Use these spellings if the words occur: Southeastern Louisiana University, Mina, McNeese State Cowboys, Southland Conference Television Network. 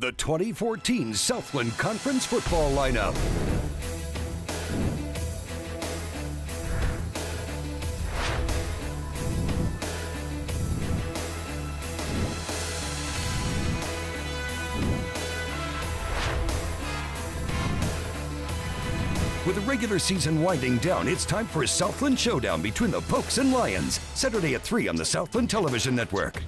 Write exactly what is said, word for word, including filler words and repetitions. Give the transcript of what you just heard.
The twenty fourteen Southland Conference football lineup. With the regular season winding down, it's time for a Southland Showdown between the Pokes and Lions, Saturday at three on the Southland Television Network.